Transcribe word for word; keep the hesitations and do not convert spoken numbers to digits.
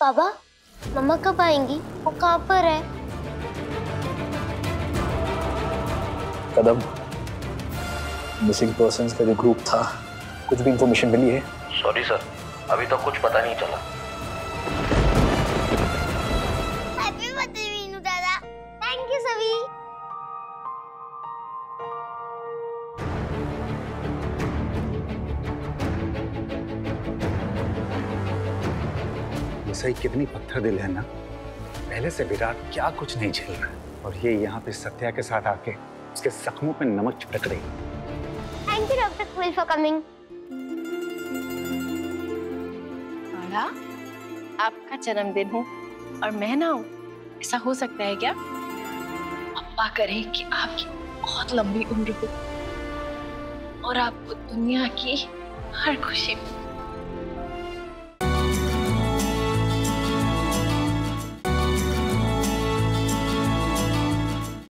पापा, मम्मा कब आएंगी? वो कहाँ पर है? कदम, मिसिंग पर्सन्स का जो ग्रुप था, कुछ भी इंफॉर्मेशन मिली है? सॉरी सर, अभी तो कुछ पता नहीं चला। हैप्पी बर्थडे वीनू दादा, थैंक यू सभी। सही कितनी पत्थर दिल है ना, पहले से विराट क्या कुछ नहीं झेल रहा है और ये यहाँ पे सत्या के साथ आके उसके जख्मों पे नमक छिड़क रही। Thank you doctor cool for coming. आड़ा, आपका जन्मदिन हो और मैं ना हूँ, ऐसा हो सकता है क्या? अब्बा करें कि आपकी बहुत लंबी उम्र हो और आपको दुनिया की हर खुशी